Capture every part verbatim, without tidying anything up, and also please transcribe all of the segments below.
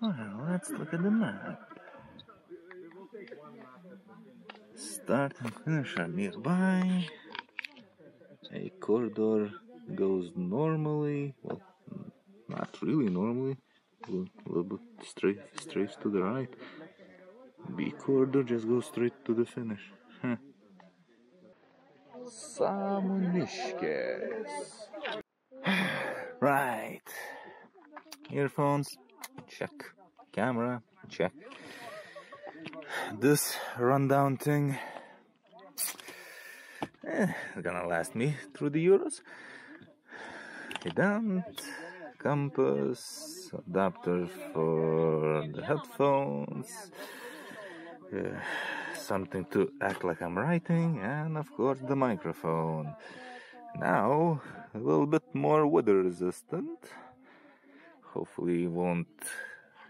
Well, let's look at the map. Start and finish are nearby. A corridor goes normally, well, not really normally, a little bit straight, straight to the right. B corridor just goes straight to the finish. Huh. Samonishkas. Right. Earphones, check. Camera, check. This rundown thing eh, is gonna last me through the Euros. Pedant, compass, adapter for the headphones, uh, something to act like I'm writing, and of course the microphone. Now, a little bit more weather resistant. Hopefully it won't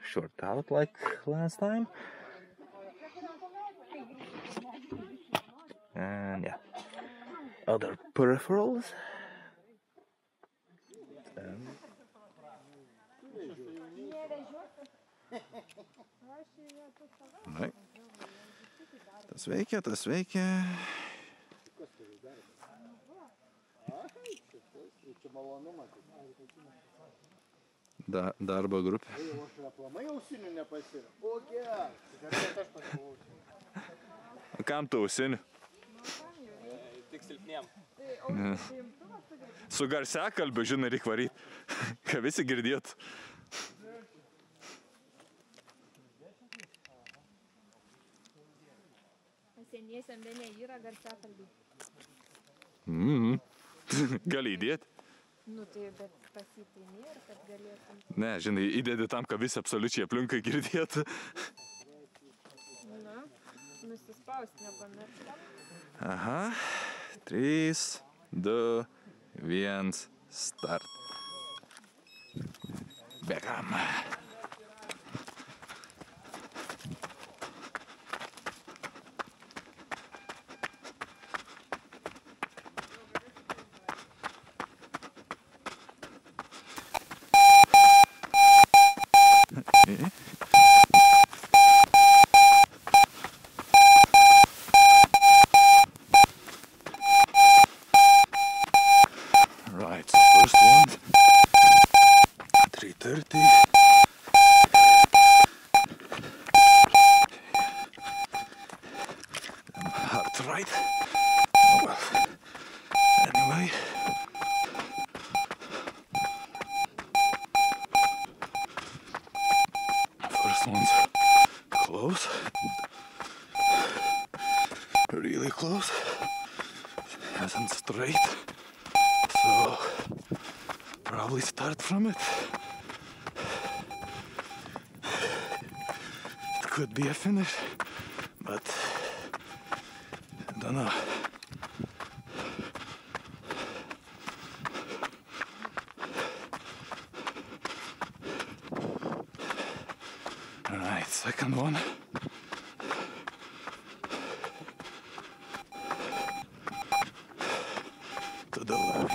short out like last time. And yeah, other peripherals. Um. Right. Tas veikia, tas veikia. Da, darbo grupė. Kam tu ausinių? Tik silpniem. Su garsiakalbiu, žinai, reik varyt. Ką visi girdėtų. Pasieniesiam vienė yra garsiakalbiai. Mhm. Gali įdėti? Nu tai, bet pasipinė ir kad galėtum. Ne, žinai, įdėdi tam, kad visi absoliučiai aplinkai girdėtų. Na, nusispausti nepamirštam. Aha, trys, du, vienas, start. Bėgam. Right, so first one, three thirty, hard right, oh well, anyway, first one's close, really close, isn't straight. So, probably start from it. It could be a finish, but I don't know. Alright, second one. To the left.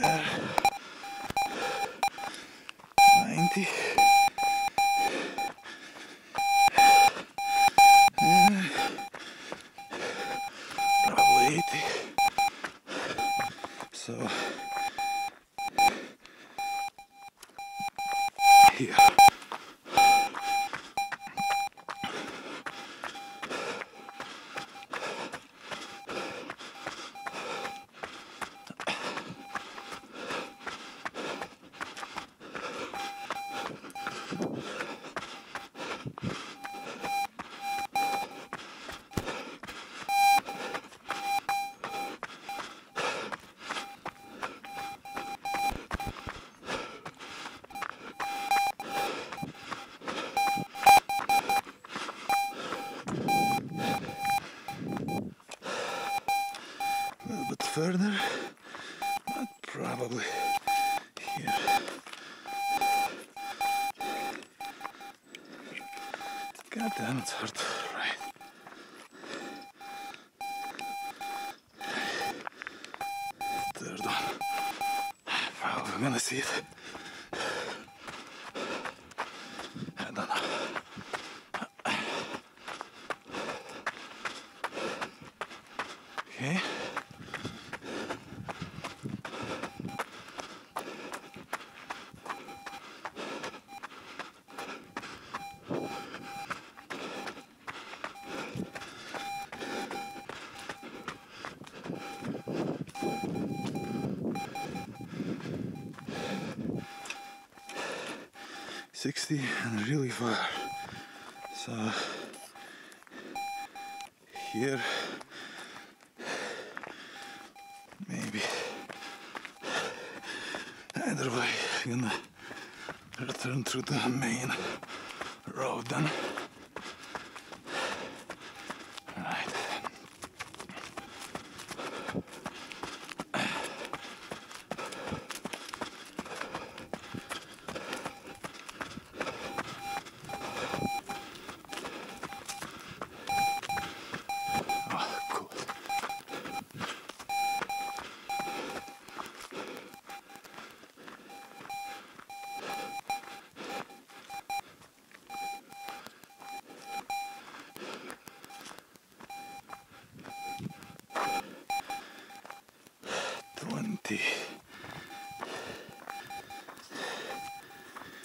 There. ninety. Probably eighty. So, here. Further, but probably God damn, it's hard. Right. Third one. Probably I'm gonna see it. I don't know. Okay. sixty and really far. So here maybe either way I'm gonna return through the main road then.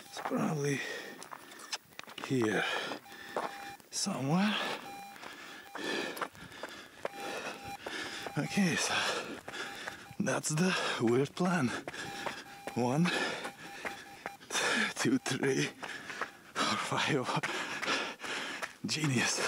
It's probably here somewhere. Okay, so that's the weird plan. One, two, three, four, five. Genius.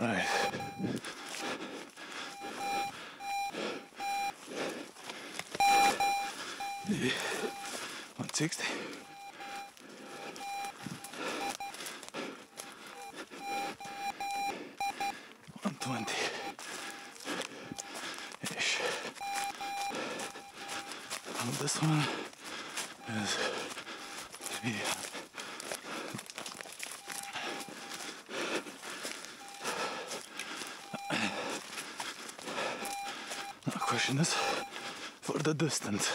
Right. one sixty. one twenty-ish. And this one is maybe question is for the distance.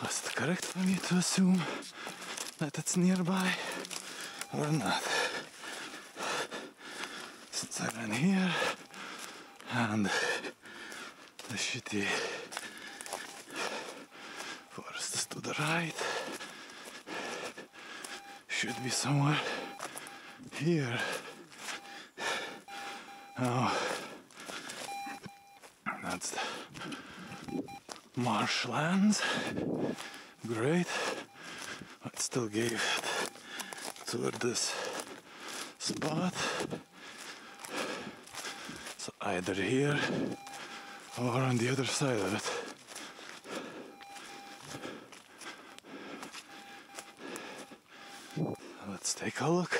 Was it correct for me to assume that it's nearby or not? Since I ran here and the shitty forest is to the right, should be somewhere here. Oh. That's the marshlands. Great. I still gave it toward this spot. So either here or on the other side of it. Let's take a look.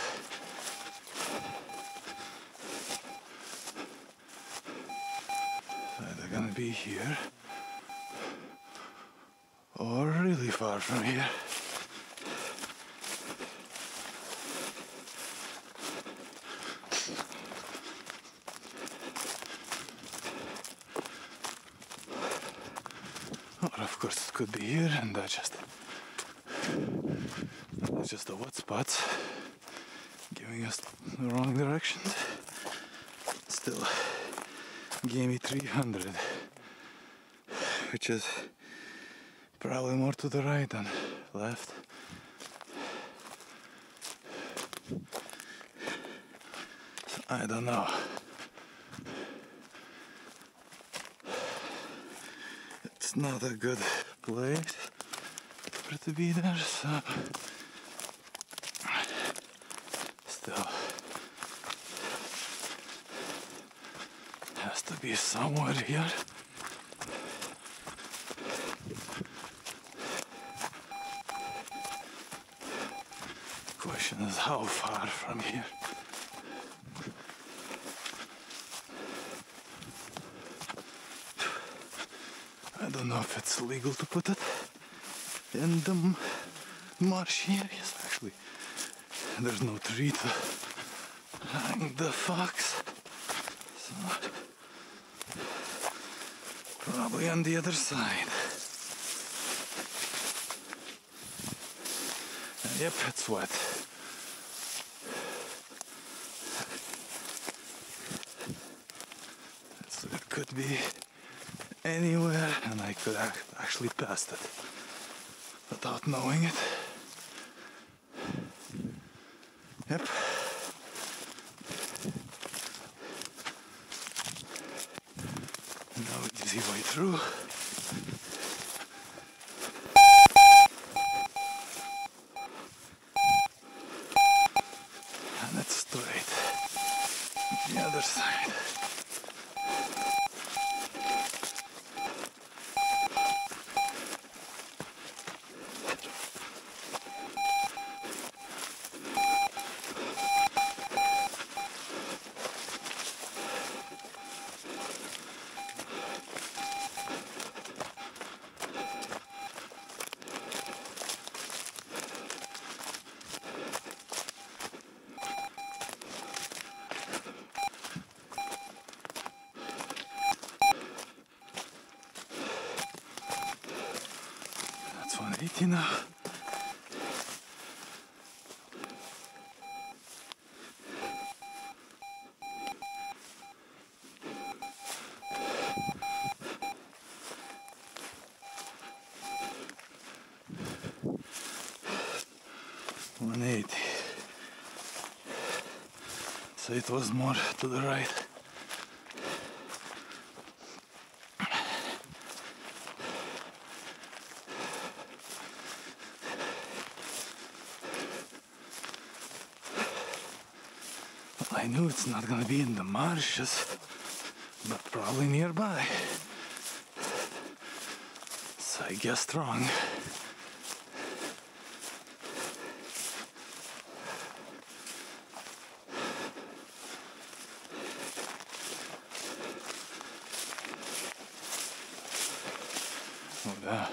be here or really far from here. Or of course it could be here, and that's just that's just the wet spots giving us the wrong directions. Still gave me three hundred, which is probably more to the right than left. So I don't know. It's not a good place for it to be there, so still has to be somewhere here. Question is how far from here? I don't know if it's legal to put it in the marsh here. Yes, actually, there's no tree to hang the fox. So, probably on the other side. And yep, it's wet. So it could be anywhere, and I could act actually pass it without knowing it. Yep. No easy way through. And it's straight. The other side. one eighty now. one eighty. So it was more to the right. I knew it's not gonna be in the marshes, but probably nearby. So I guessed wrong. Oh, yeah.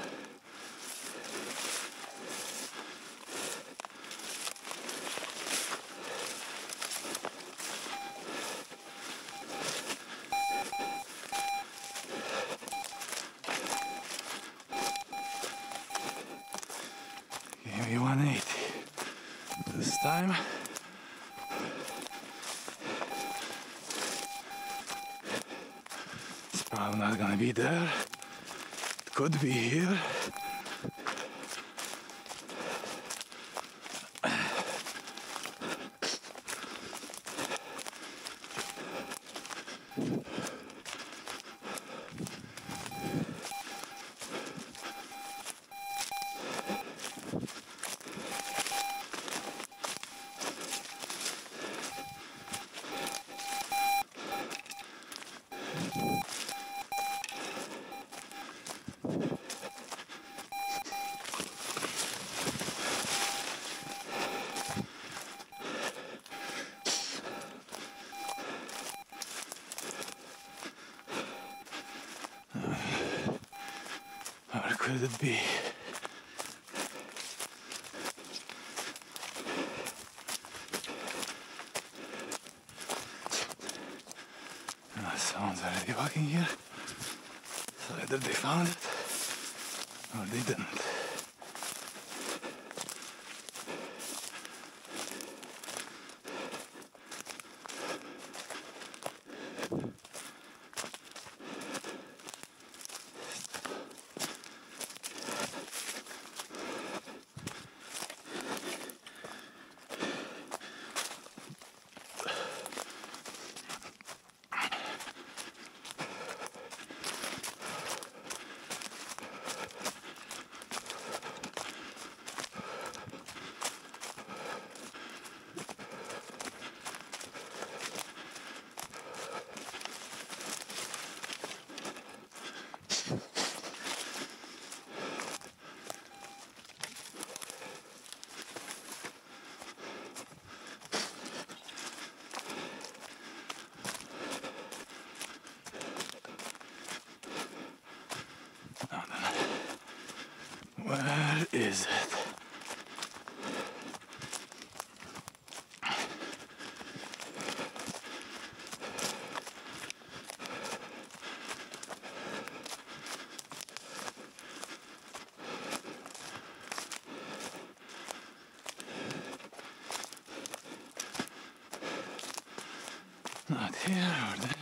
one eighty this time. It's probably not gonna be there. It could be here. could it be? Now someone's already walking here, so either they found it or they didn't. Where is it? Not here or there.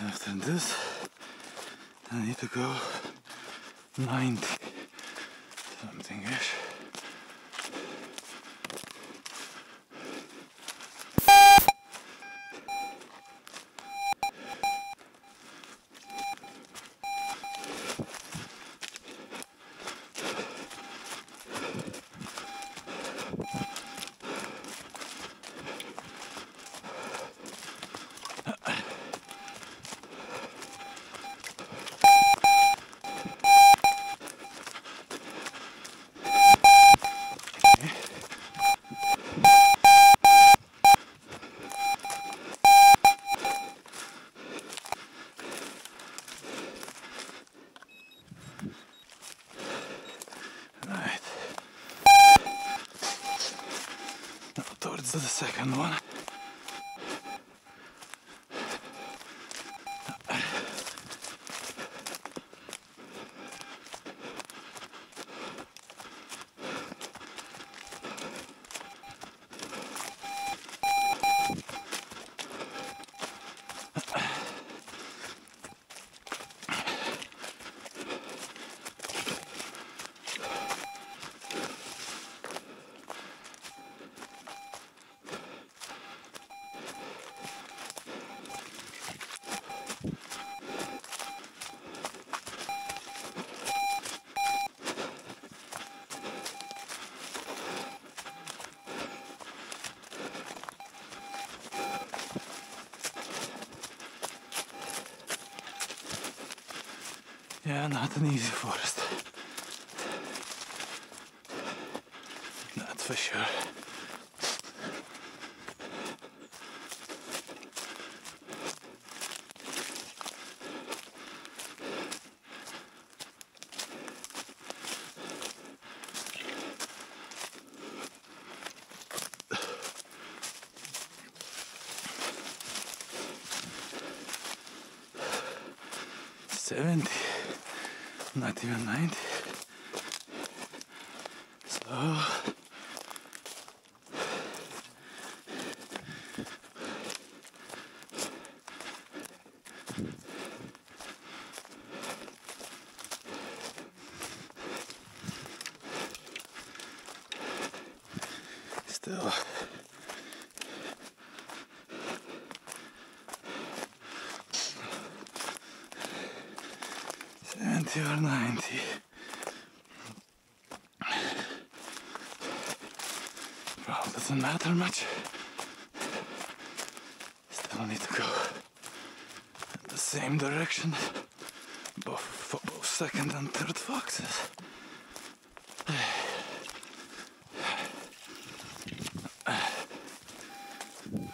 After this, I need to go ninety something-ish. Towards the second one. Yeah, not an easy forest. That's for sure. seventy. Not even ninety. Slow. Still. seventy or ninety. Probably doesn't matter much. Still need to go in the same direction both for both second and third foxes.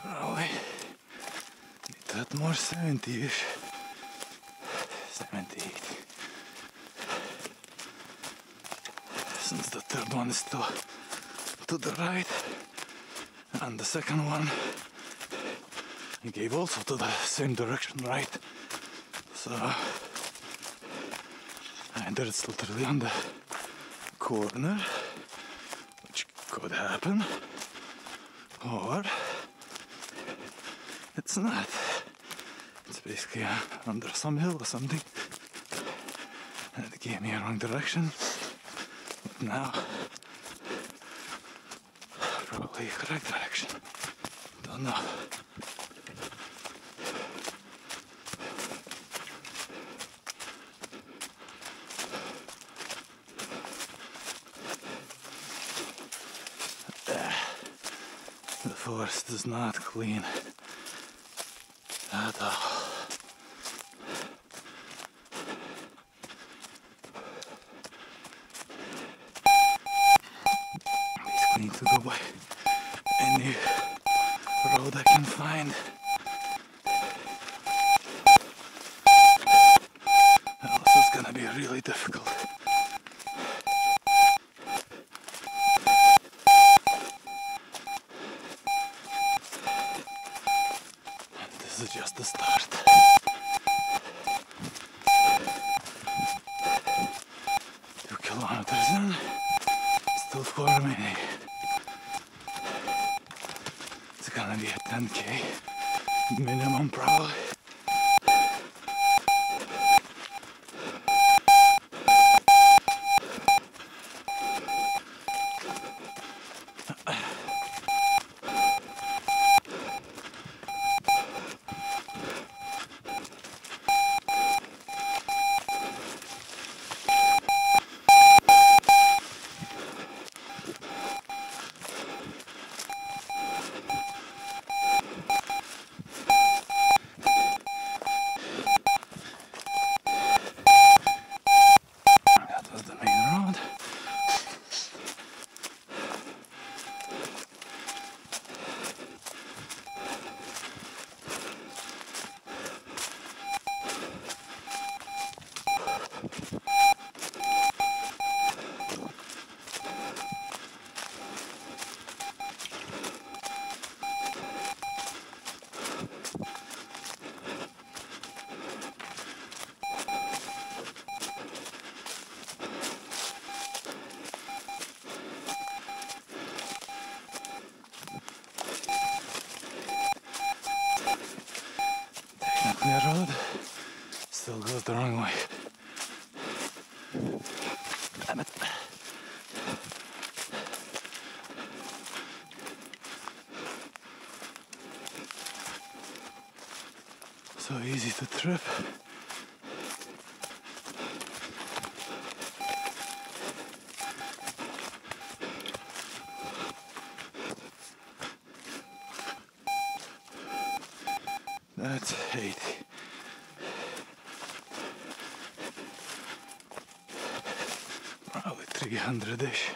Probably. more seventy-ish. seventy-eight. Since the third one is to, to the right, and the second one gave also to the same direction, right? So, and it's literally on the corner, which could happen, or it's not. It's basically under some hill or something, and it gave me a wrong direction. But now, probably correct direction. Don't know. The forest is not clean at all. Basically, I need to go by any road I can find. Else it's gonna be really difficult. This is just the start. Two kilometers in, still four remaining. It's gonna be a ten K minimum, probably. The road still goes the wrong way. Damn it. So easy to trip. That's eighty. Probably three hundred-ish.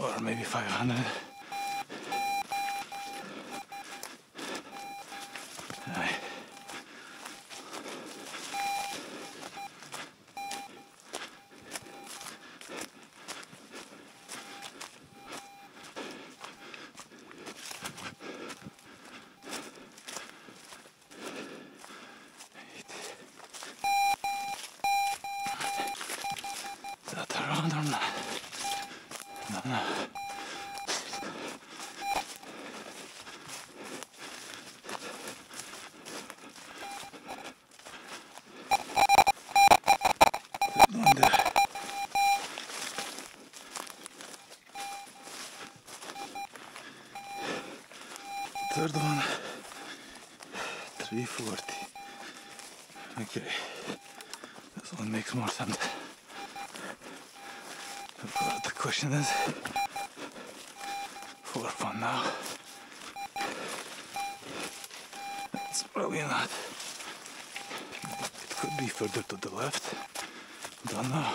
Or maybe five hundred. Aye. No, no, no. Third one, three forty. Okay, this one makes more sense. But the question is, for fun now, it's probably not. It could be further to the left, don't know.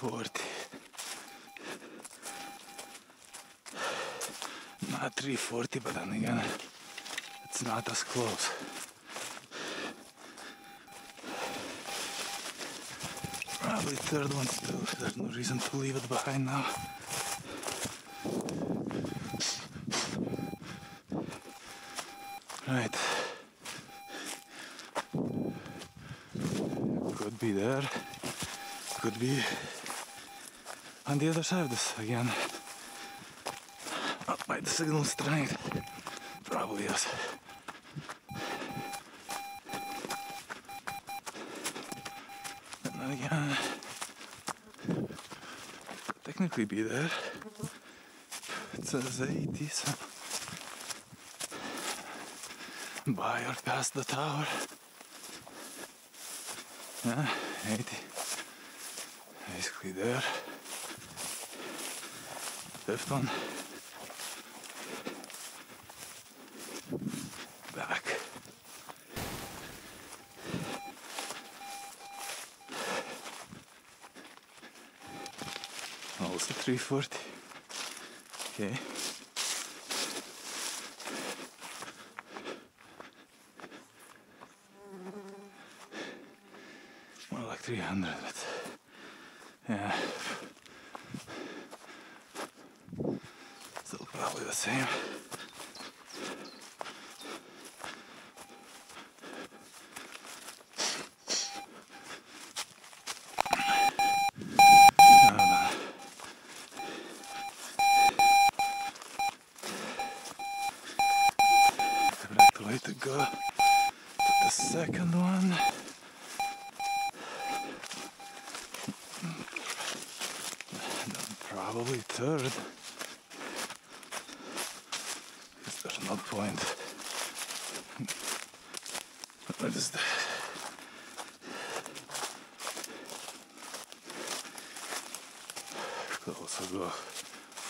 forty. Not three forty, but then again, it's not as close. Probably third one still. There's no reason to leave it behind now. Right. Could be there. Could be on the other side of this again. Up by the signal strength. Probably is. And then again, could technically be there. It says eighty, so by or past the tower. Yeah, eighty. Basically there. Left one. Back. Also three forty. Okay. More like three hundred, but yeah. Still probably the same.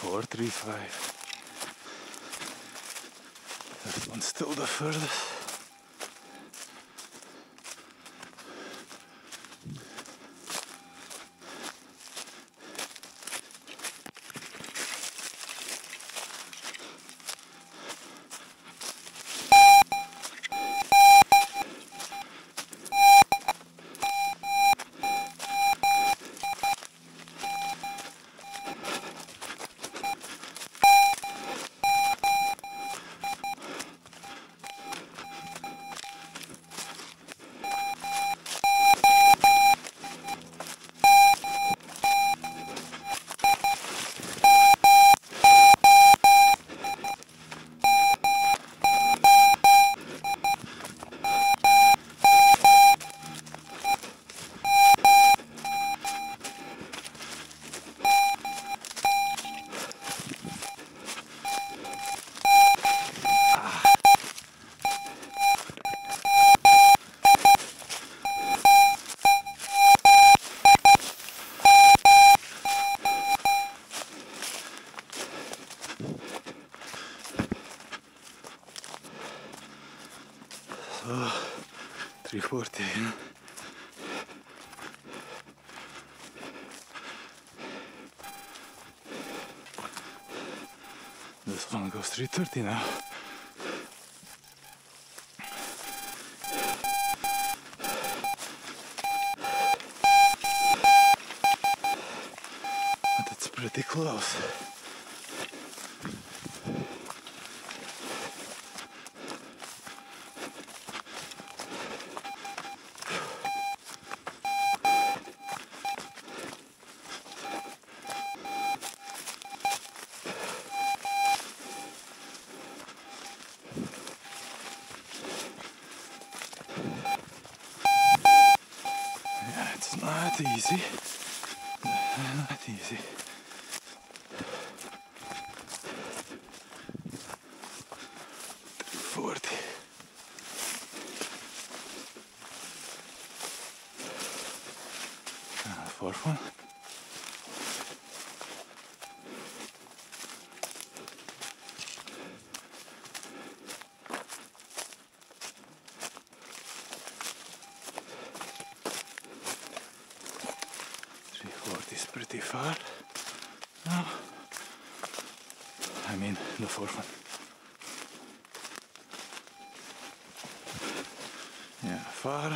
four, three, five. That one's still the furthest. three forty. This one goes three thirty now. But it's pretty close. Easy, not easy. Forty. Uh, fourth one. pretty far now. I mean the fourth one. Yeah, far.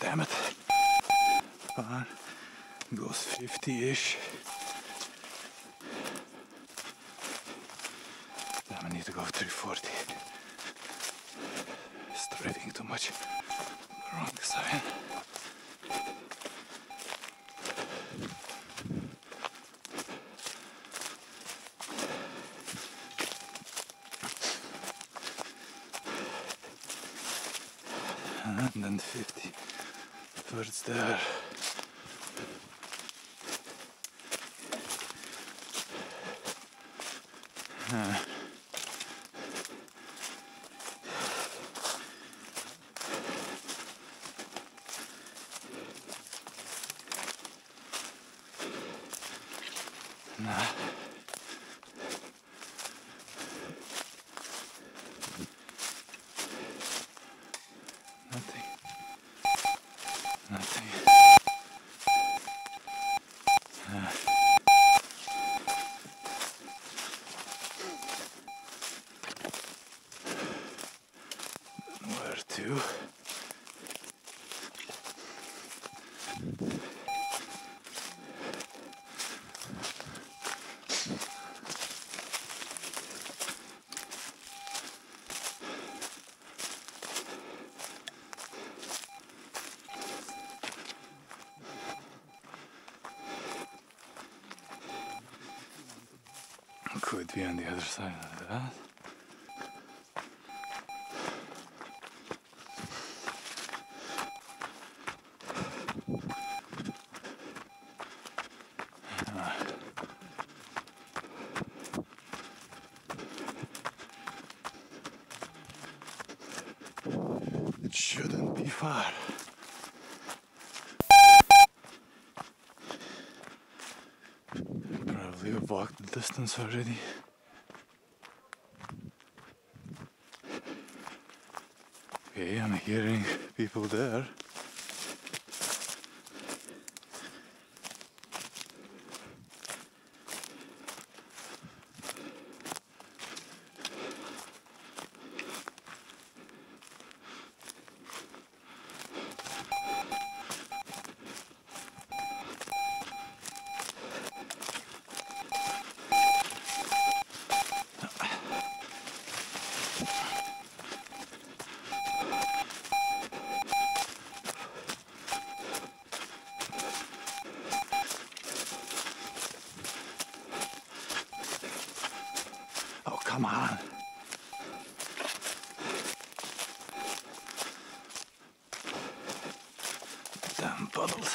Damn it. Far goes fifty-ish. Now I need to go three forty. It's driving too much. Wrong side. And then fifty towards there. Uh. Nah. Could be on the other side of that. It shouldn't be far. We've walked the distance already. Okay, I'm hearing people there. Come on. Damn puddles.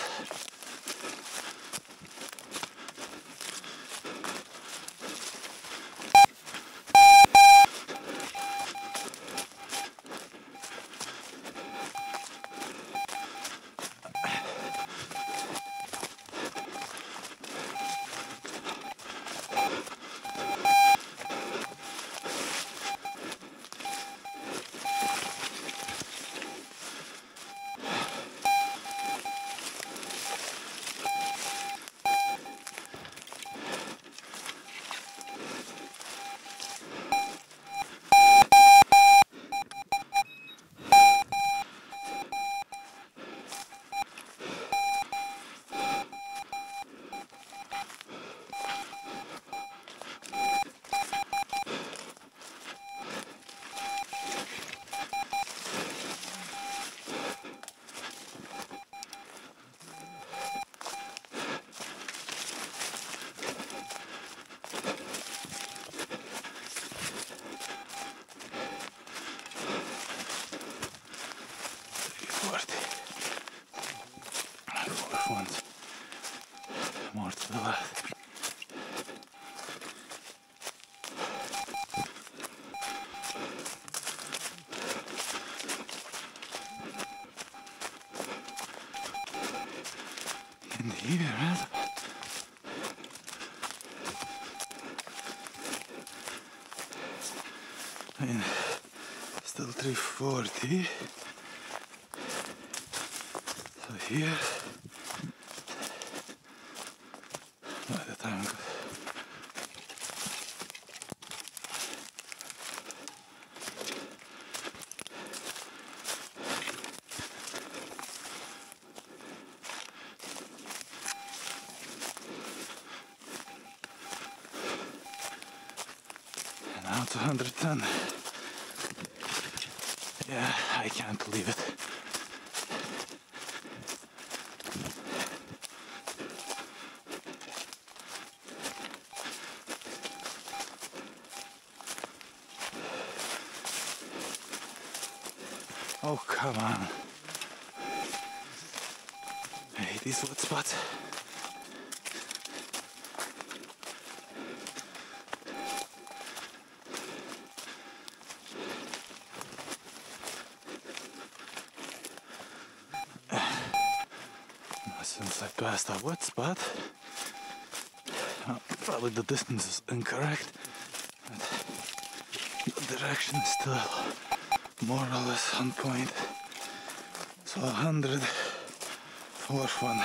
More to the left. In here, right? I mean, still three forty. So here. to one hundred ten. Yeah, I can't believe it. Oh, come on. Hey, these wood spots. Since I passed a wood spot, well, probably the distance is incorrect, but the direction is still more or less on point. So one hundred for one.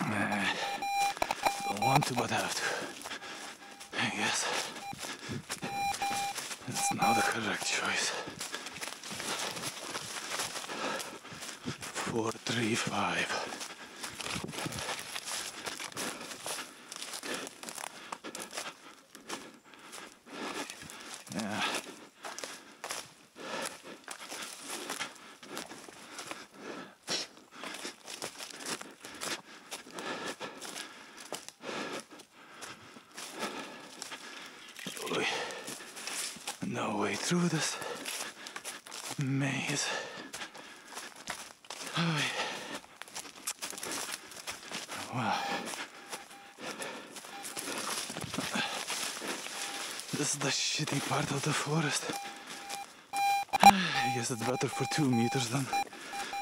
I don't want to, but I have to. I guess it's not the correct choice. Four, three, five. Yeah. No way through this maze. Wow. This is the shitty part of the forest. I guess it's better for two meters than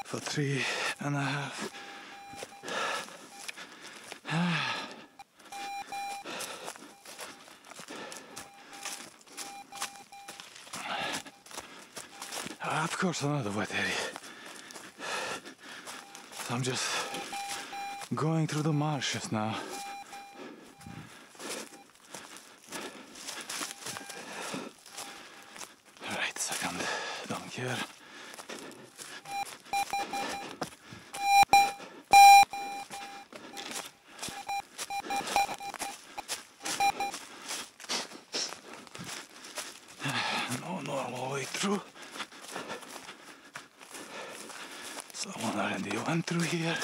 for three and a half. Ah, of course, another wet area. I'm just going through the marshes now. Right, second, don't care. No normal way through. Someone already went through here.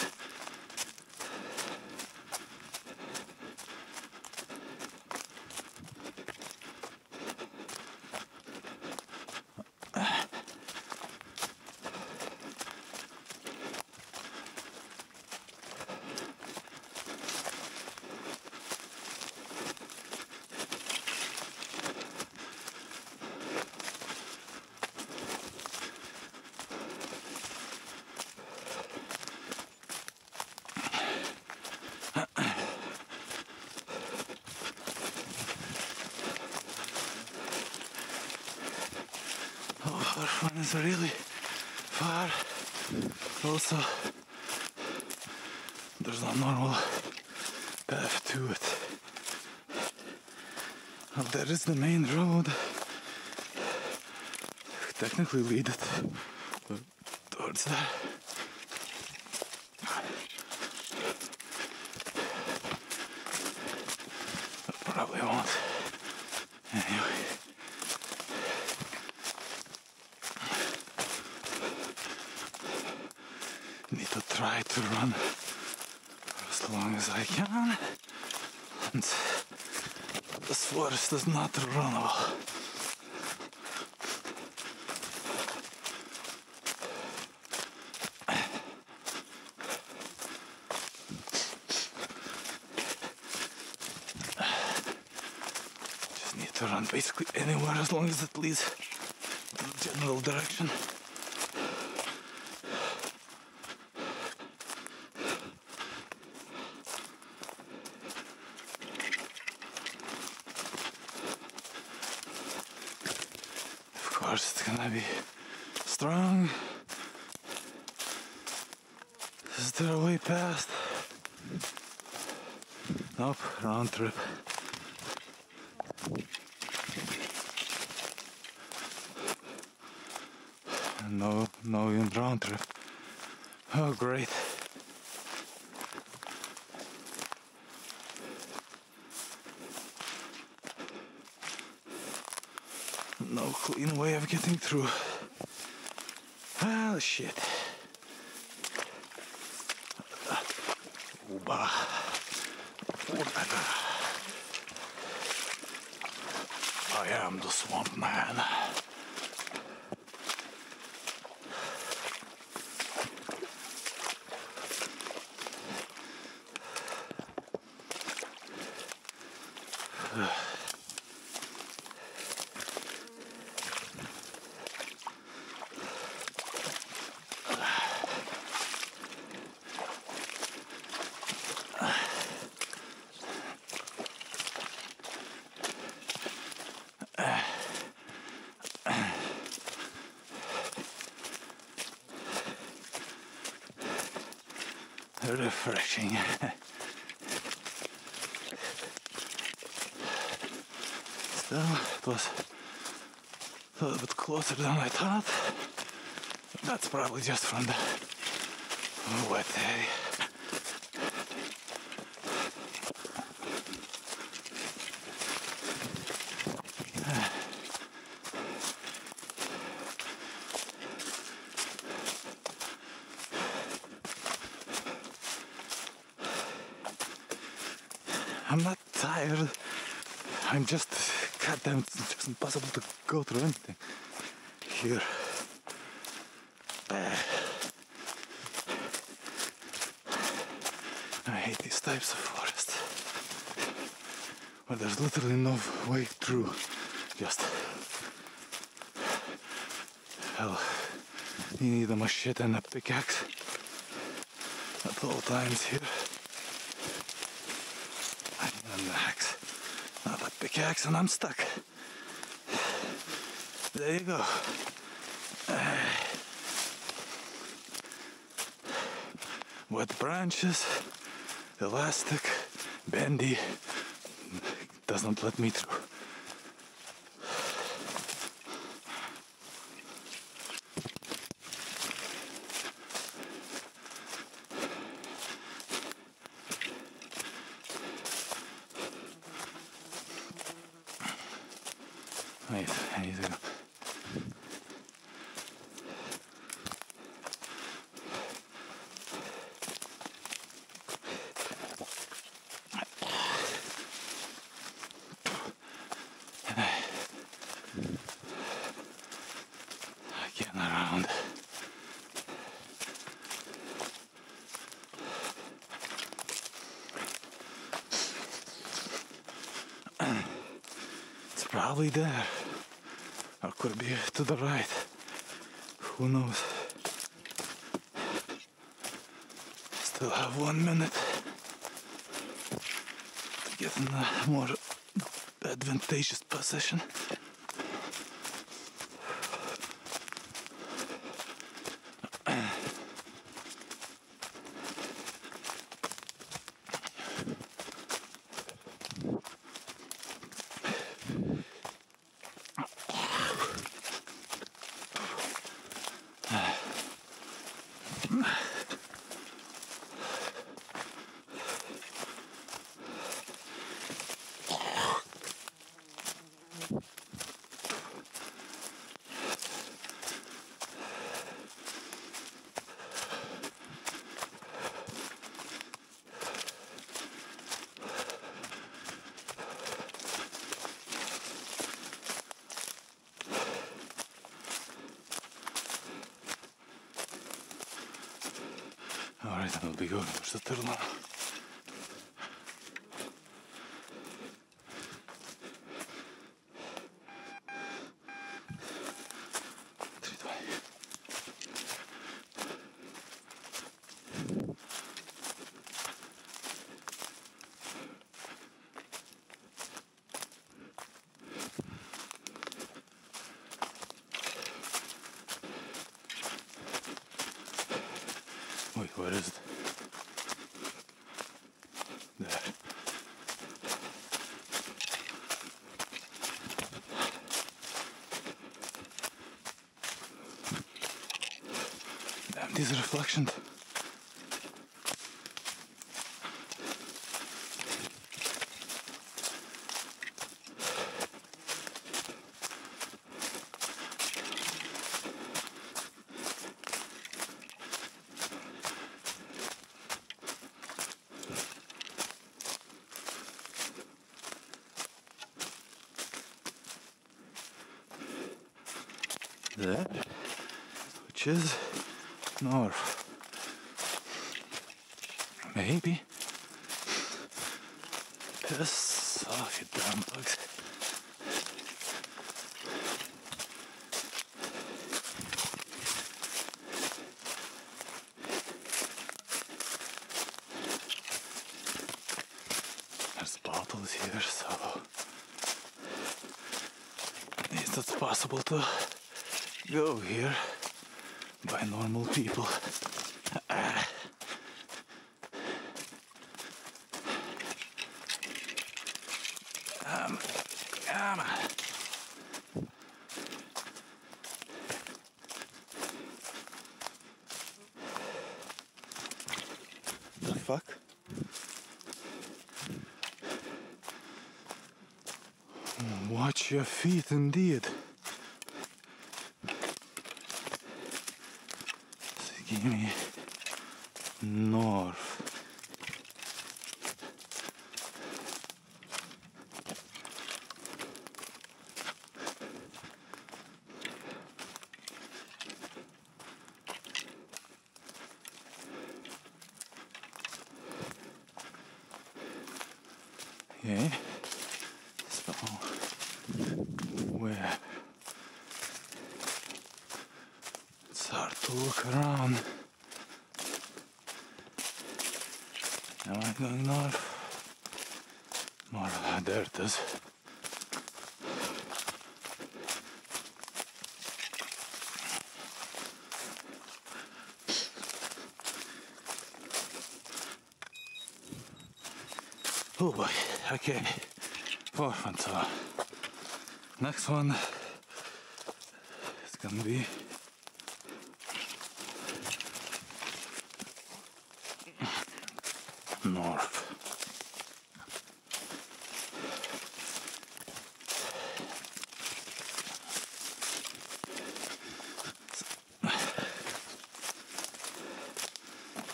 One is really far. Also, there's no normal path to it. Well, there is the main road. Technically, lead it towards there. But probably won't. Anyway. Need to try to run for as long as I can, and this forest is not runnable. Just need to run basically anywhere as long as it leads to the general direction. It's gonna be strong. Is there a way past? Nope, round trip. No, no even round trip. Oh, great. clean way of getting through. Well, shit. Uba. I am the swamp man. Refreshing. Still, it was a little bit closer than I thought. That's probably just from the wet day. I'm not tired, I'm just goddamn, it's just impossible to go through anything here. Uh, I hate these types of forests where there's literally no way through, just hell, you need a machete and a pickaxe at all times here. Pickaxe and I'm stuck. There you go. Uh, wet branches, elastic, bendy, doesn't let me through. Wait, I need to go. And I, I'm getting around. It's probably there. Or could be to the right. Who knows? Still have one minute to get in a more advantageous position. Alright, I'll be going towards the turtle. Wait, where is it? There. Damn, these reflections. that, which is north. Maybe. Piss off, you damn bugs. There's bottles here, so at least it's possible to go here by normal people. Watch your feet, indeed. So give me north. Okay. So. Where? It's hard to look around. Am I going north? More there it is. Oh boy, okay. Fourth one, so. Next one is gonna be north.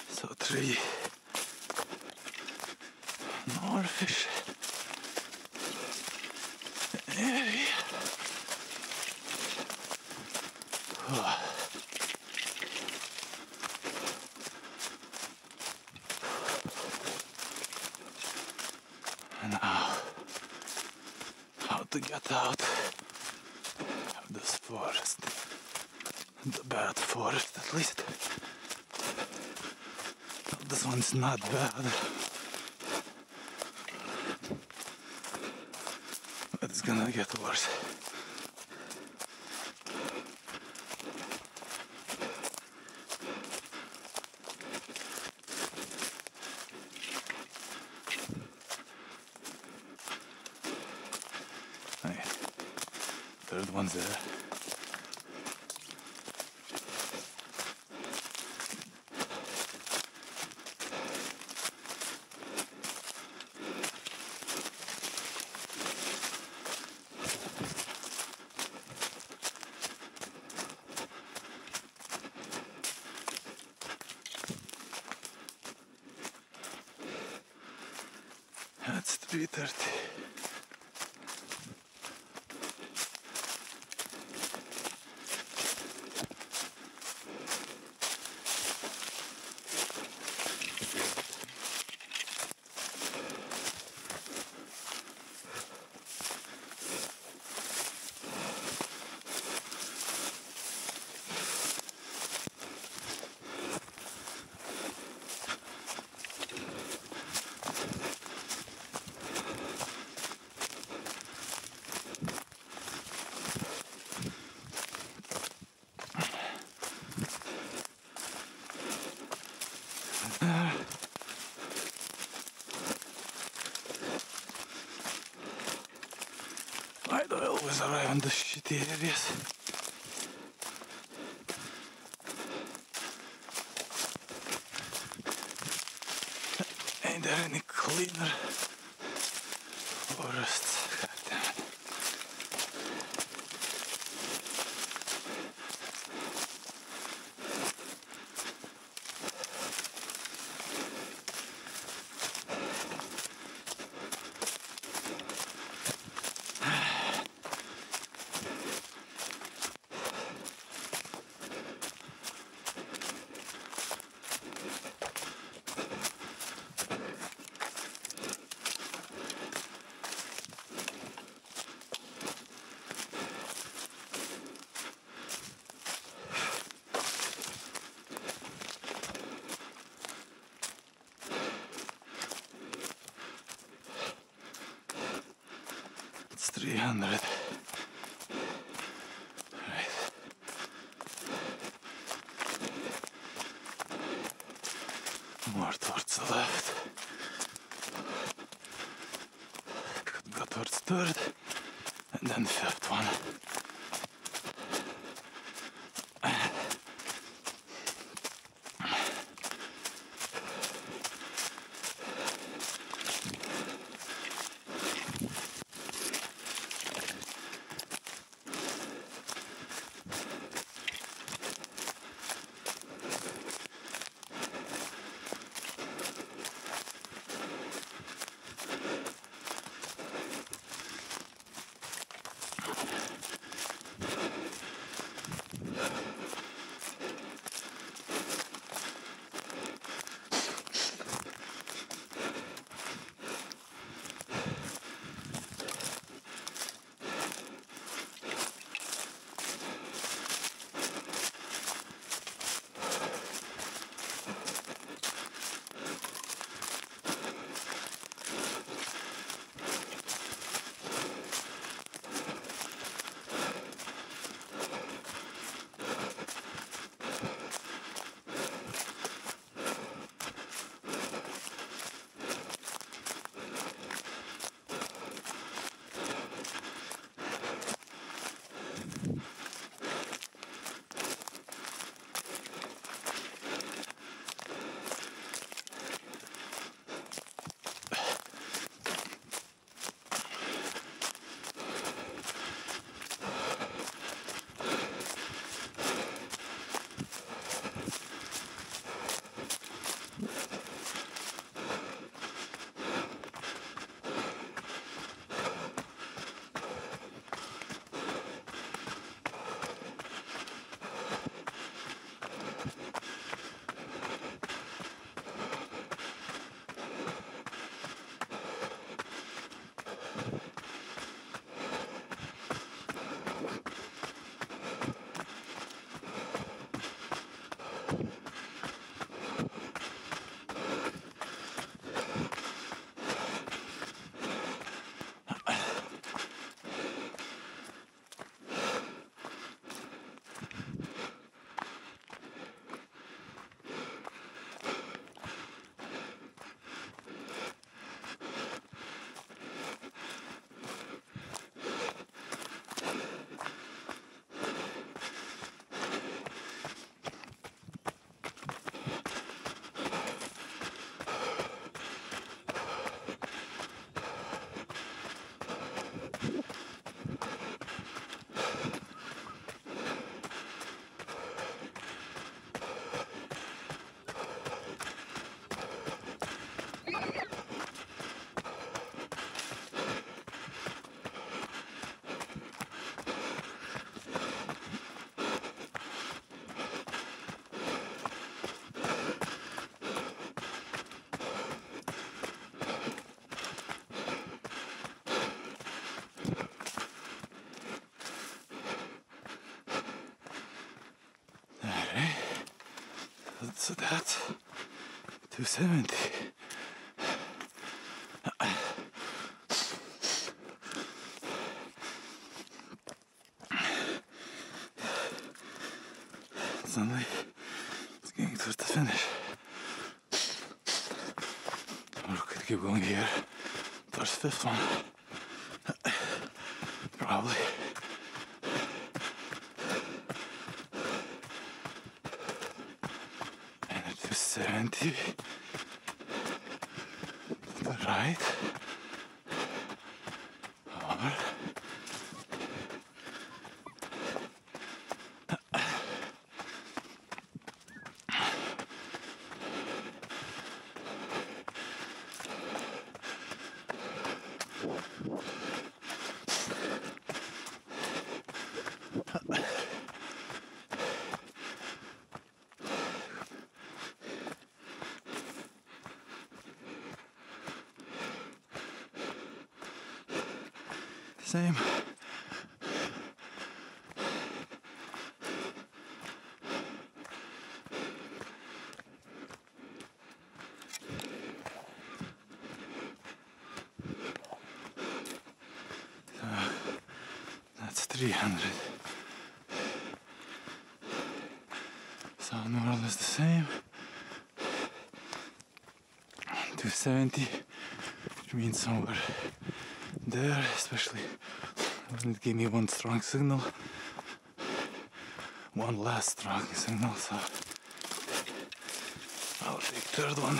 So three northish. To get out of this forest, the bad forest at least. This one's not bad, but it's gonna get worse. Third one's there. That's three thirty. Why do I always arrive in the shitty areas? Ain't there any cleaner forests? God damn it. three hundred. Right. More towards the left. Could go towards third, and then fifth one. So that's two seventy. Suddenly it's getting towards the finish. We could keep going here towards the fifth one. Probably. seventy to the right, or same. So. three hundred. So more or less the same. two seventy, which means somewhere there, especially when it gave me one strong signal. One last strong signal, so I'll take third one.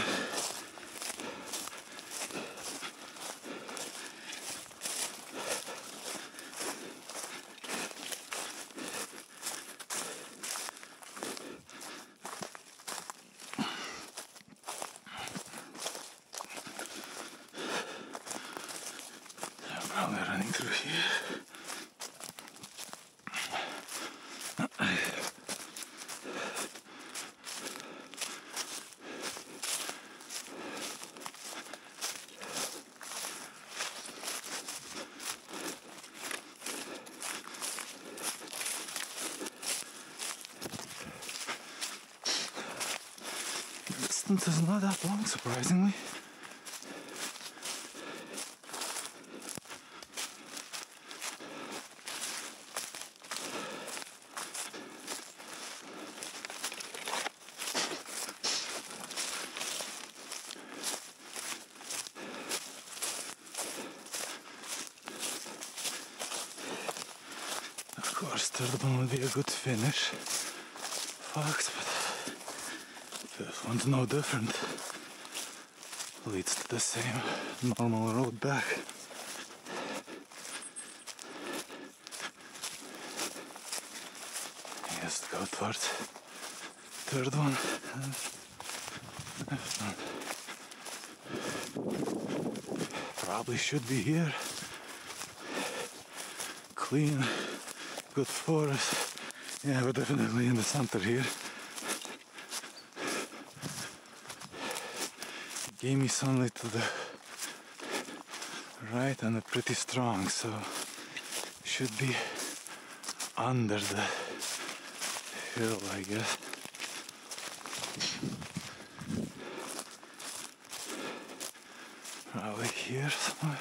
It's not that long, surprisingly. Of course, third one would be a good finish. Fox, but first one's no different. Leads to the same normal road back. Yes, go towards third one. Probably should be here. Clean, good forest. Yeah, we're definitely in the center here. Gave me sunlight to the right and pretty strong, so should be under the hill, I guess. Probably here somewhere.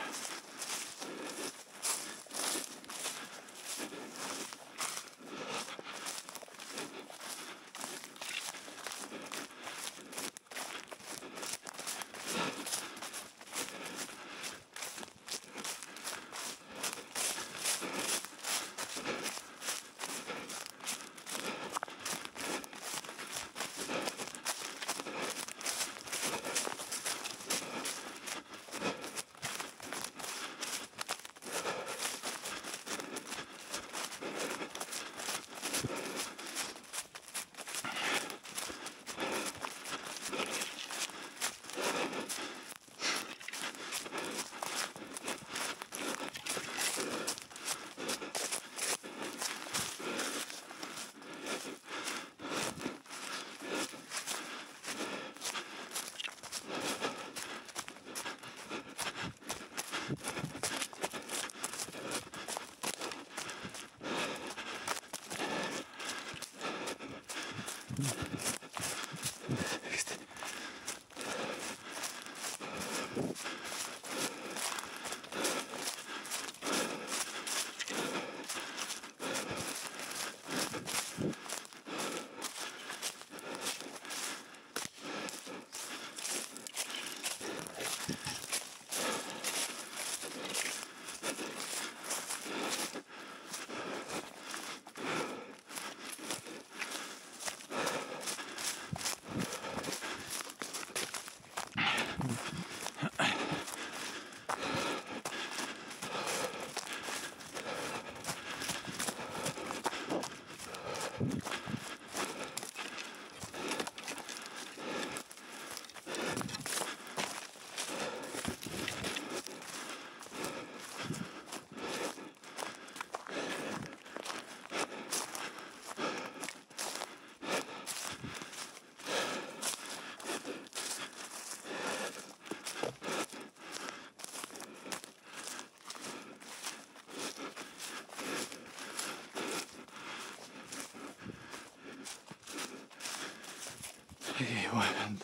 Okay, one.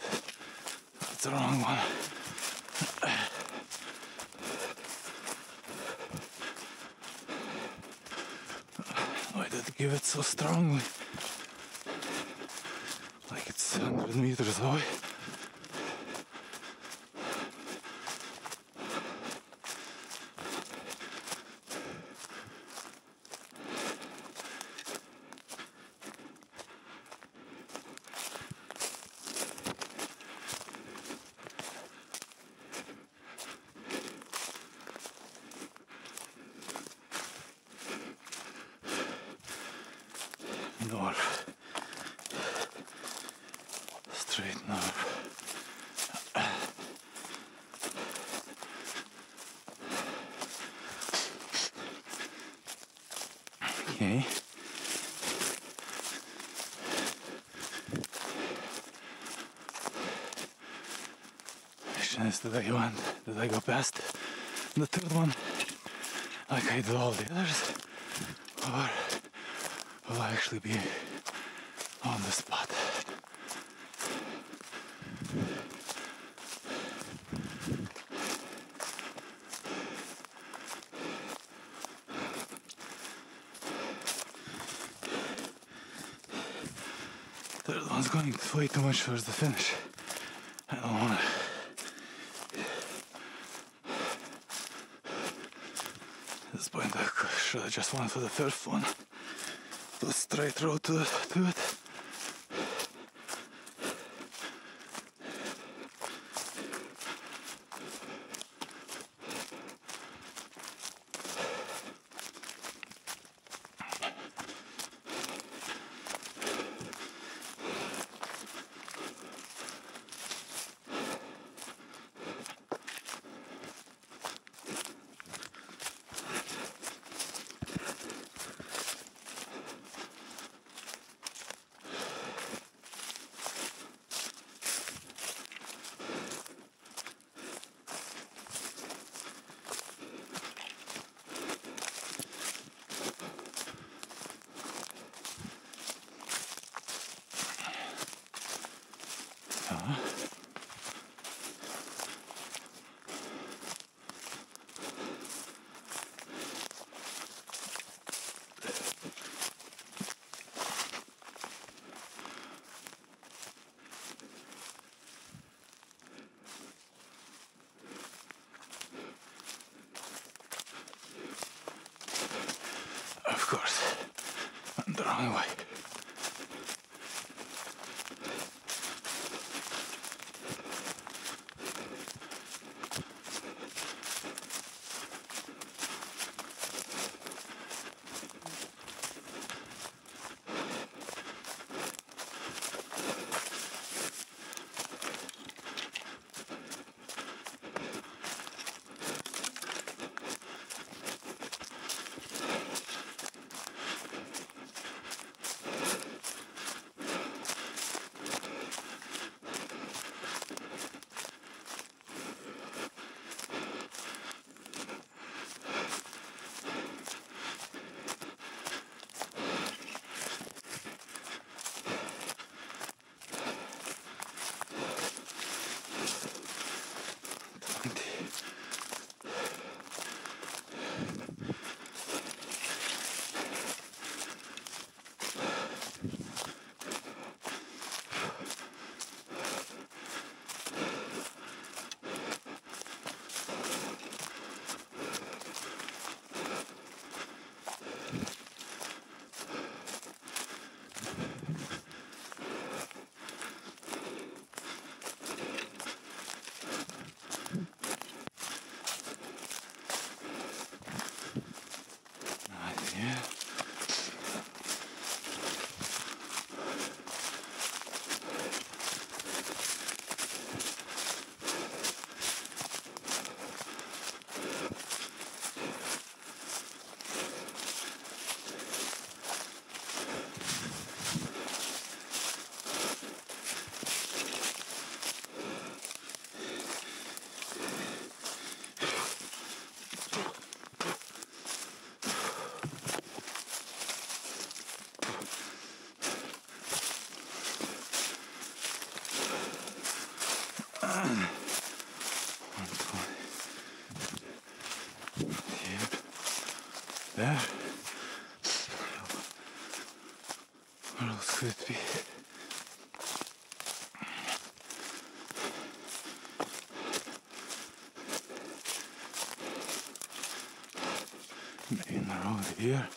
That's the wrong one. give it so strongly, like it's one hundred meters away. North, straight north. Okay. Question is, did I want? Did I go past the third one, like I did all the others, or? Will I actually be on the spot? Third one's going way too much towards the finish. I don't wanna. At this point I should have just went for the first one. The straight road to, to it. Of course, I'm the wrong way. There. Been around here.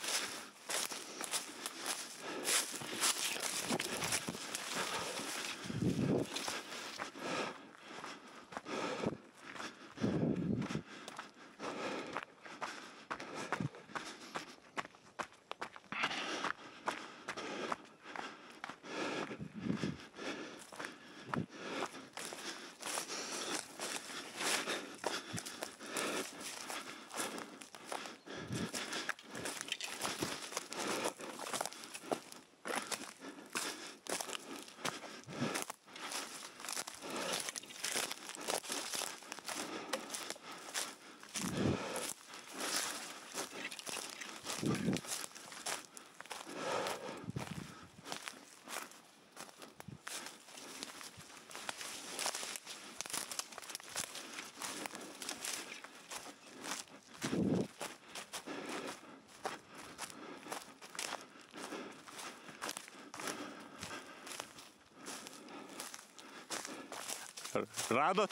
Radot?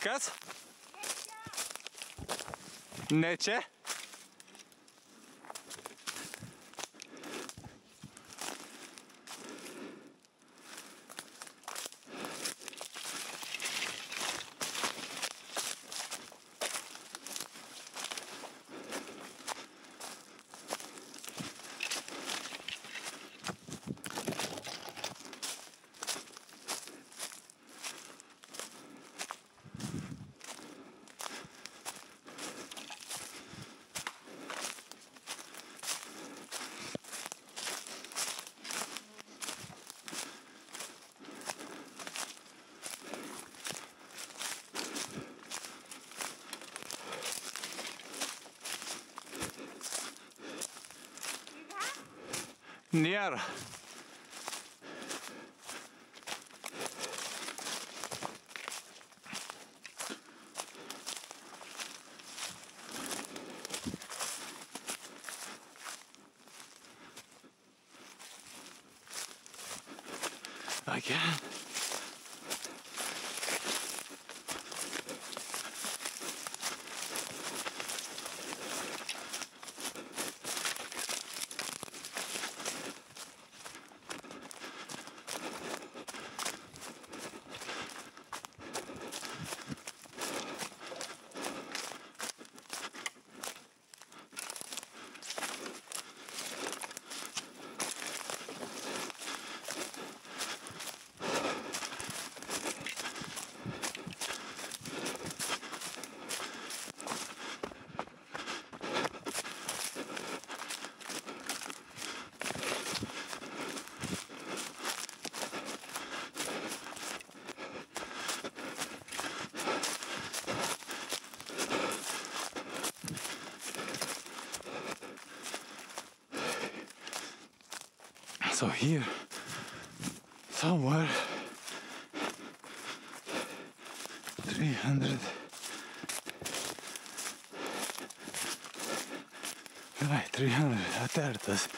Kas? Ne čia? Nėra. Again. So here, somewhere, three hundred, right, three hundred atartas.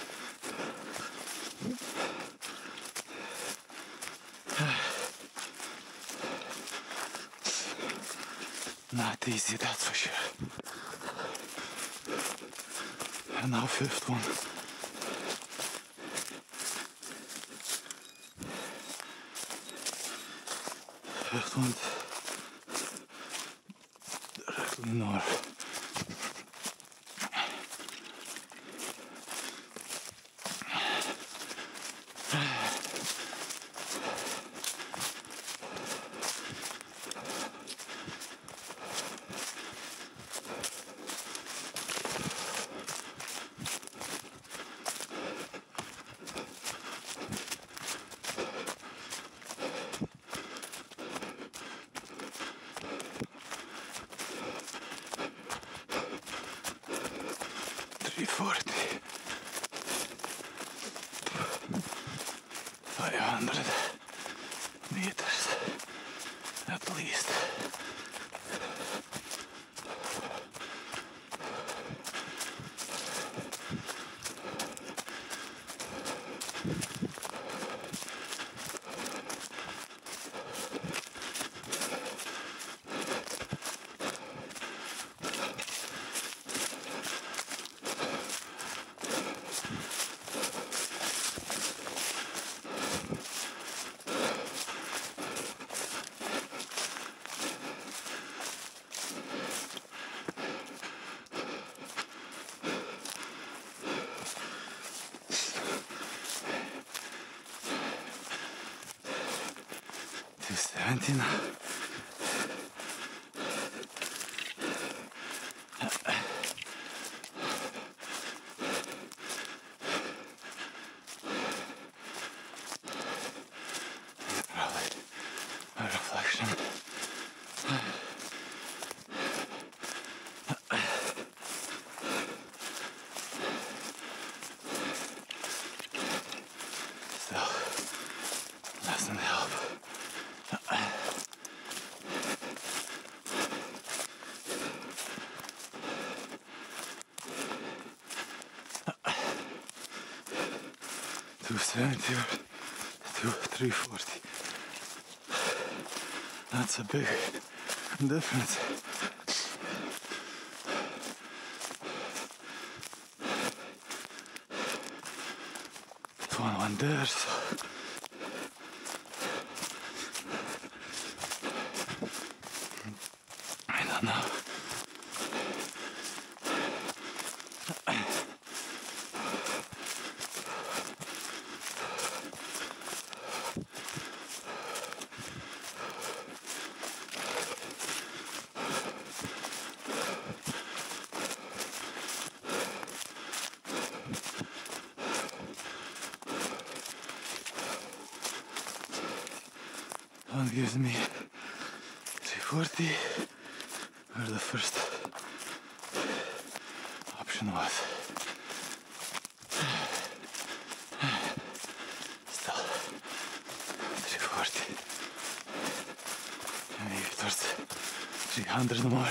Not easy, that's for sure. And now fifth one. Fifth one, directly north. seventeen. two seventy to three forty. That's a big difference. It's one one there, so I don't know. One gives me three forty, where the first option was. Still, three forty, maybe towards three hundred more.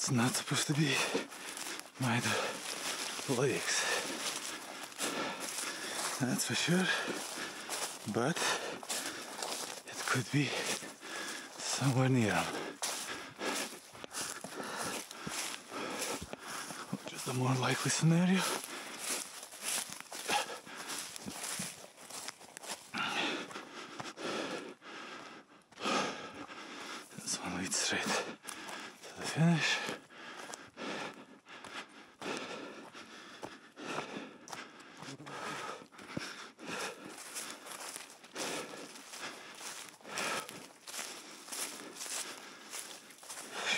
It's not supposed to be my legs, that's for sure, but it could be somewhere near them. Which is the more likely scenario. This one leads straight to the finish.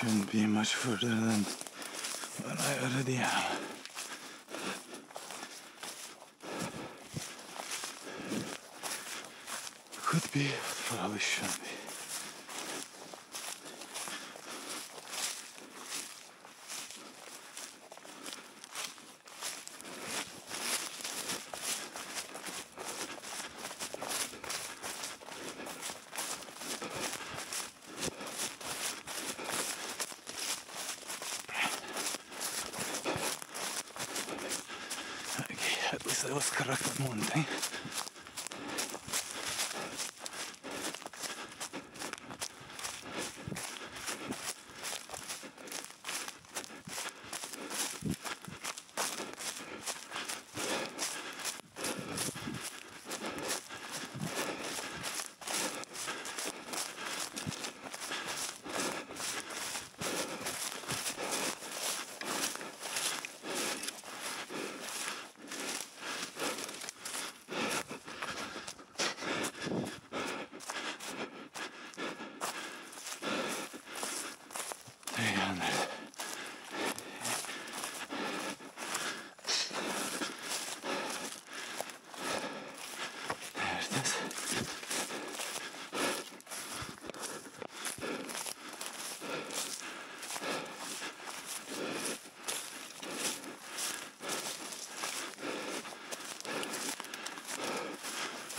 Shouldn't be much further than what I already am. Could be, but probably shouldn't be. At least I was correct on one thing.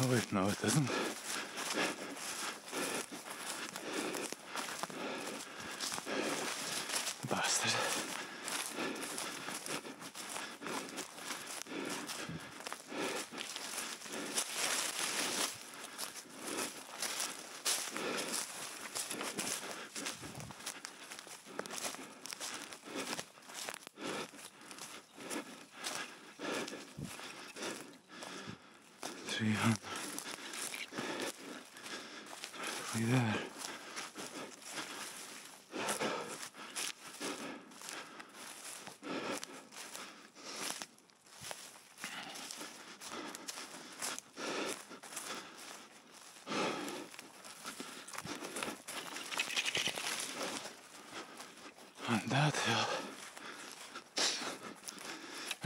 Oh, wait, no, it doesn't. Bastard. three hundred. Look at that. On that hill.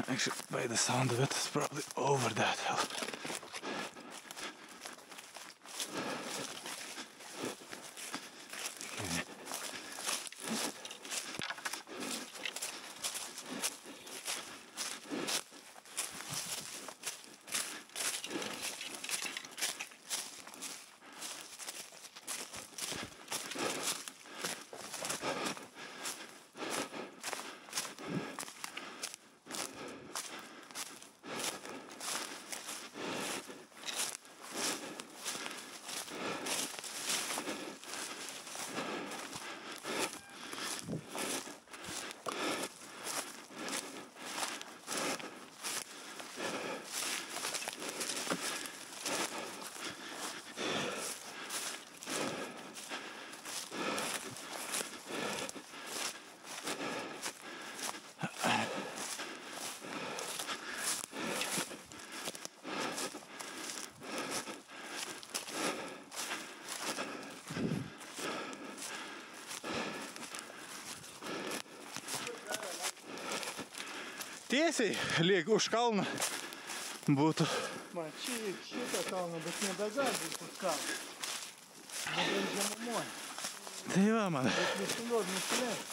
Actually, by the sound of it, it's probably over that hill. Tiesiai, lyg už kalną būtų. Man, šitą kalną, bet nebegadžiai už kalną. Nebegai žemumoje. Tai va, man. Bet visi nuod nusileidau.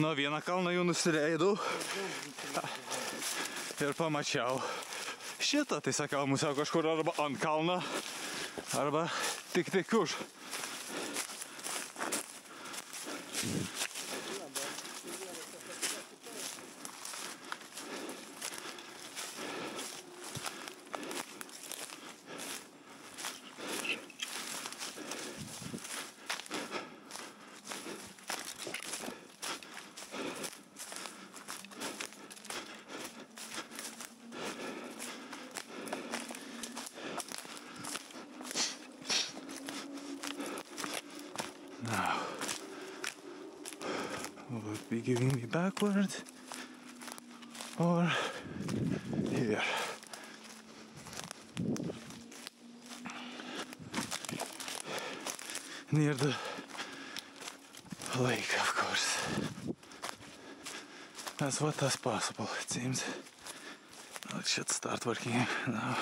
Nuo vieną kalną jau nusileidau. Ir pamačiau šitą, tai sakiau, mūsų kažkur arba ant kalną, arba tik tik už. Now, will it be giving me backward or here? Near the lake, of course. As what as possible, it seems. I should start working now.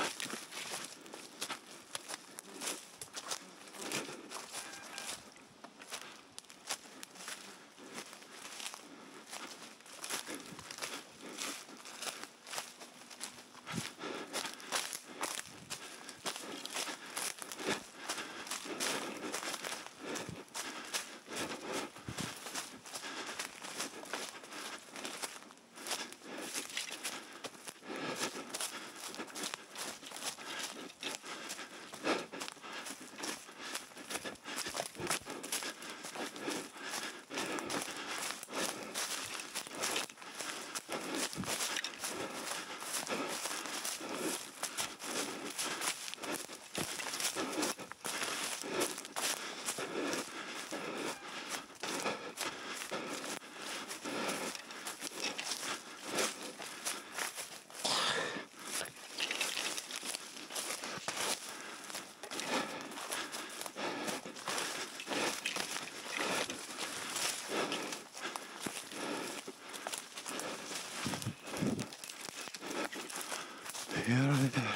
Yeah, right there.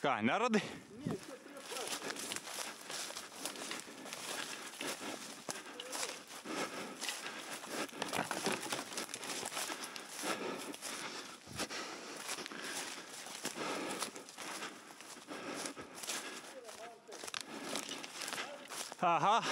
Ką, neradai? Ne, čia prie pat. Aha.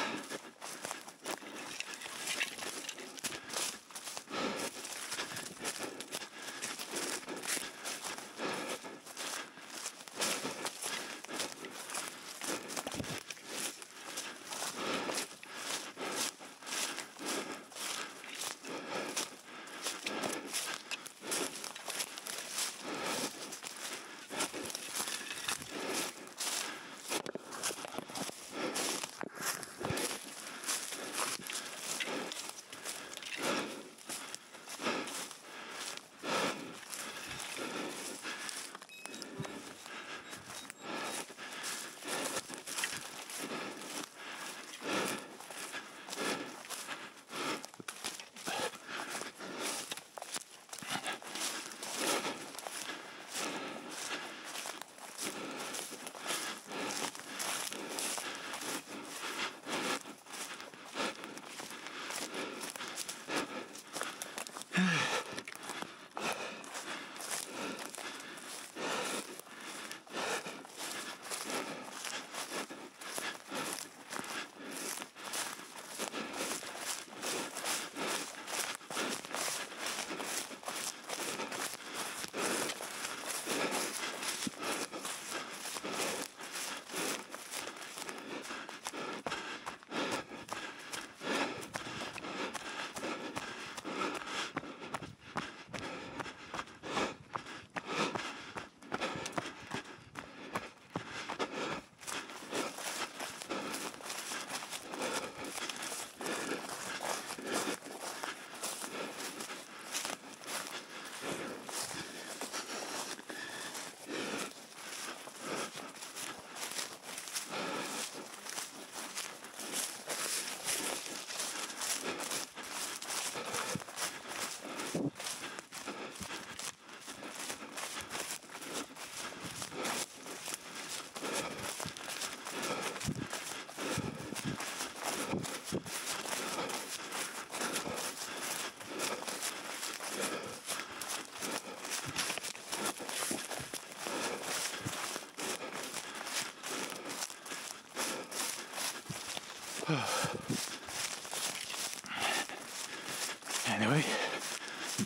Anyway,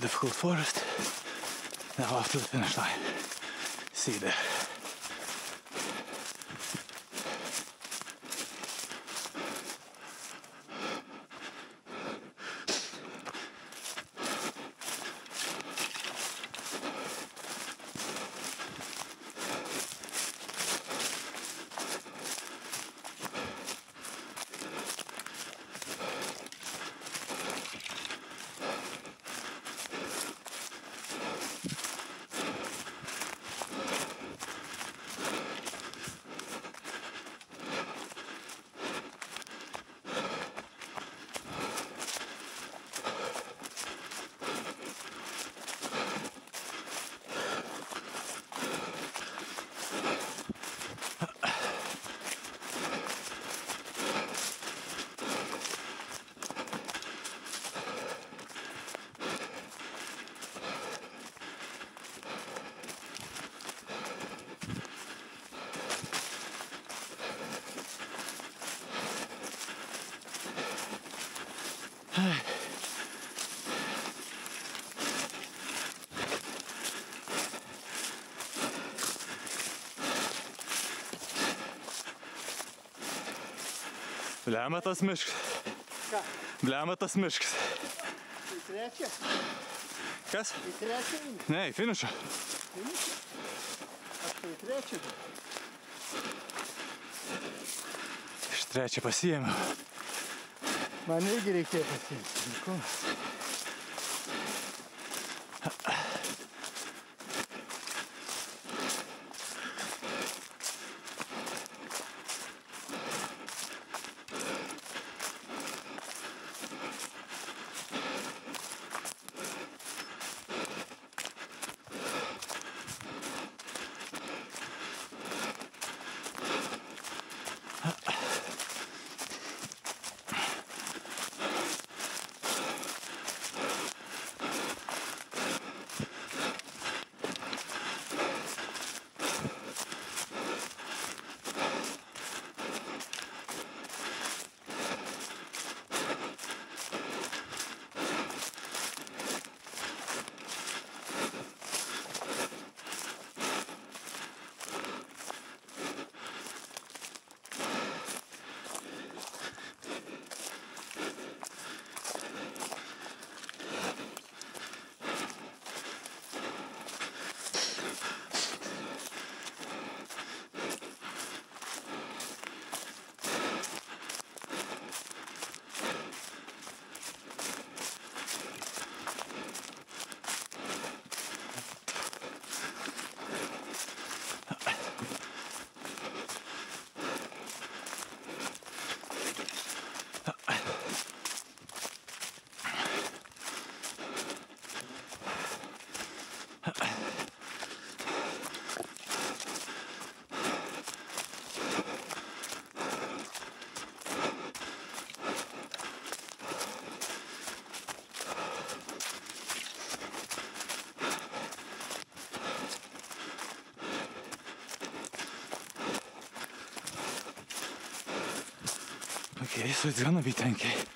difficult forest. Now off to the finish line. See you there. Blamatas miškas. Ką? Blamatas miškas. Į trečią? Kas? Į trečią? Ne, į finišą. Finišą? Aš tai į trečią. Iš trečią pasiėmiau. Man irgi reikėjo pasiėmti. tankiai, jis atsganovi tankiai.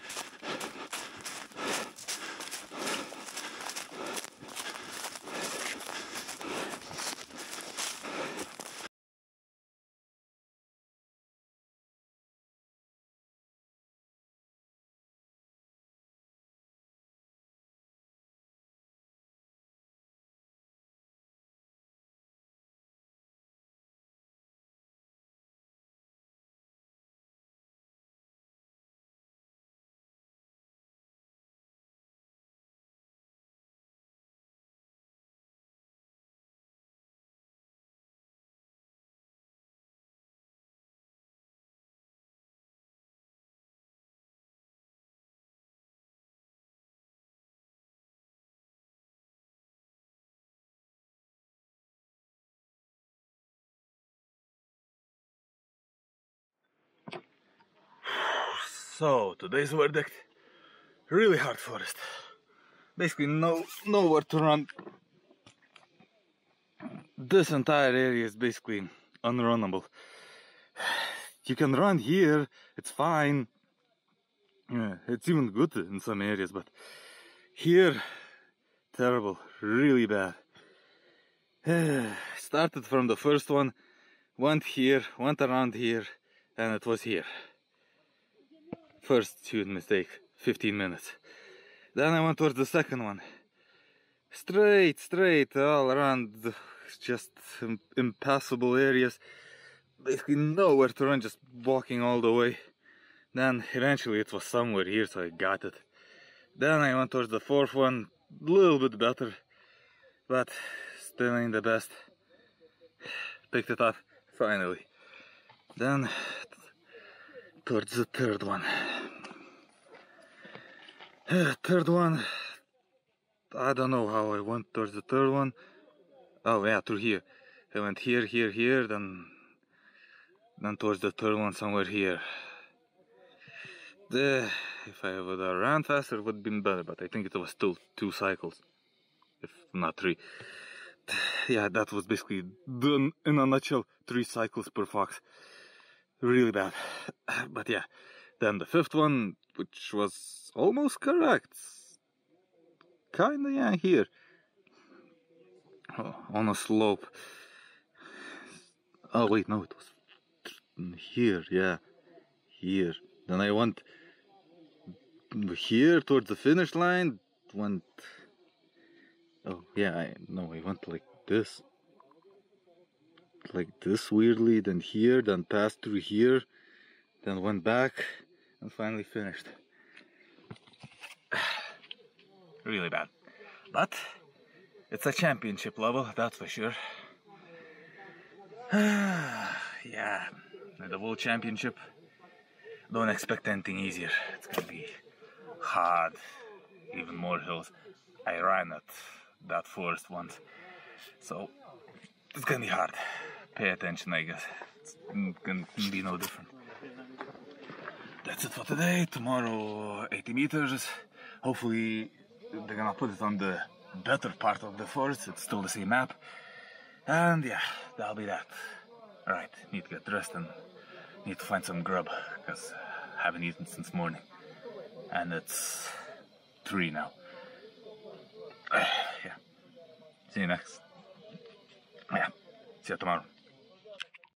So, today's verdict, really hard forest. Basically no, nowhere to run. This entire area is basically unrunnable. You can run here, it's fine. Yeah, it's even good in some areas, but here, terrible, really bad. Started from the first one, went here, went around here, and it was here. First huge mistake, fifteen minutes. Then I went towards the second one. Straight, straight, all around, just impassable areas. Basically nowhere to run, just walking all the way. Then eventually it was somewhere here, so I got it. Then I went towards the fourth one, a little bit better, but still ain't the best. Picked it up, finally. Then towards the third one. Third one, I don't know how I went towards the third one. Oh yeah, through here. I went here, here, here, then then towards the third one somewhere here. The, if I would have ran faster, it would have been better, but I think it was still two cycles, if not three. Yeah, that was basically, in a nutshell, three cycles per fox. Really bad. But yeah, then the fifth one, which was almost correct, kinda, yeah, here, oh, on a slope. Oh wait, no, it was here, yeah, here. Then I went here towards the finish line, went, oh yeah, I, no, I went like this. Like this weirdly, then here, then passed through here, then went back, and finally finished. Really bad. But it's a championship level, that's for sure. Yeah, the world championship. Don't expect anything easier. It's gonna be hard, even more hills. I ran at that forest once, so it's gonna be hard. Pay attention, I guess. It can be no different. That's it for today. Tomorrow, eighty meters. Hopefully, they're gonna put it on the better part of the forest. It's still the same map. And yeah, that'll be that. Alright, need to get dressed and need to find some grub, because I haven't eaten since morning. And it's three now. Yeah. See you next. Yeah. See you tomorrow.